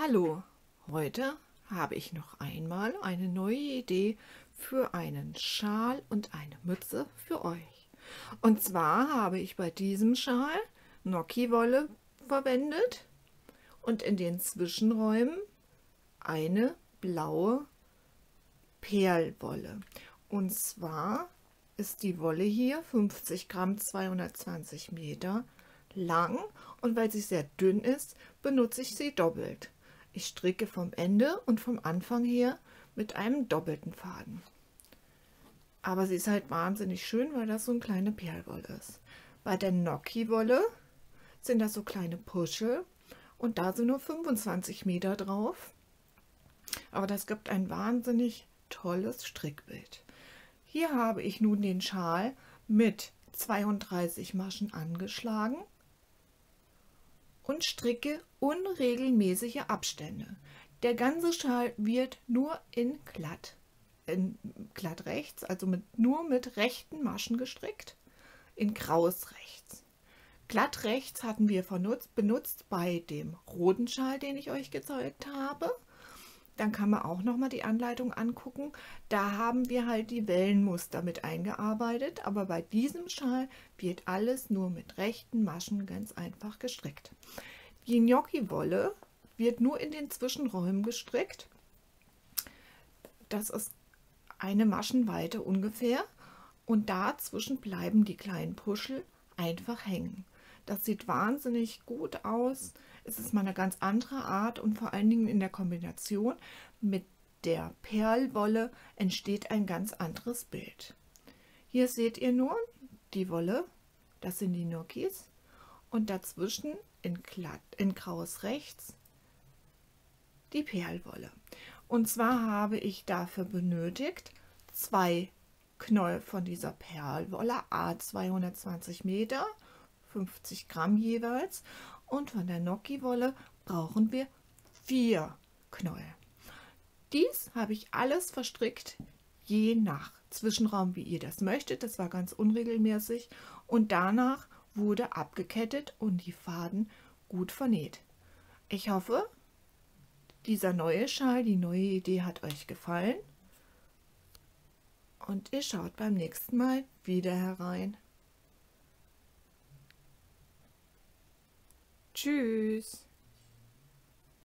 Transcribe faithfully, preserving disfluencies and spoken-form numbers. Hallo, heute habe ich noch einmal eine neue Idee für einen Schal und eine Mütze für euch. Und zwar habe ich bei diesem Schal Nocki-Wolle verwendet und in den Zwischenräumen eine blaue Perlwolle. Und zwar ist die Wolle hier fünfzig Gramm, zweihundertzwanzig Meter lang, und weil sie sehr dünn ist, benutze ich sie doppelt. Ich stricke vom Ende und vom Anfang her mit einem doppelten Faden. Aber sie ist halt wahnsinnig schön, weil das so eine kleine Perlwolle ist. Bei der Gnocchi-Wolle sind das so kleine Puschel und da sind nur fünfundzwanzig Meter drauf. Aber das gibt ein wahnsinnig tolles Strickbild. Hier habe ich nun den Schal mit zweiunddreißig Maschen angeschlagen und stricke unregelmäßige Abstände. Der ganze Schal wird nur in glatt, in glatt rechts, also mit, nur mit rechten Maschen gestrickt, in graues rechts. Glatt rechts hatten wir benutzt, benutzt bei dem roten Schal, den ich euch gezeigt habe. Dann kann man auch nochmal die Anleitung angucken. Da haben wir halt die Wellenmuster mit eingearbeitet, aber bei diesem Schal wird alles nur mit rechten Maschen ganz einfach gestrickt. Die Gnocchi-Wolle wird nur in den Zwischenräumen gestrickt. Das ist eine Maschenweite ungefähr und dazwischen bleiben die kleinen Puschel einfach hängen. Das sieht wahnsinnig gut aus. Es ist mal eine ganz andere Art und vor allen Dingen in der Kombination mit der Perlwolle entsteht ein ganz anderes Bild. Hier seht ihr nun die Wolle, das sind die Norkis, und dazwischen in, glatt, in graues rechts die Perlwolle. Und zwar habe ich dafür benötigt zwei Knäuel von dieser Perlwolle, a zweihundertzwanzig Meter, fünfzig Gramm jeweils, und von der Nocki-Wolle brauchen wir vier Knäuel. Dies habe ich alles verstrickt, je nach Zwischenraum, wie ihr das möchtet. Das war ganz unregelmäßig und danach wurde abgekettet und die Faden gut vernäht. Ich hoffe, dieser neue Schal, die neue Idee hat euch gefallen und ihr schaut beim nächsten Mal wieder herein. Tschüss.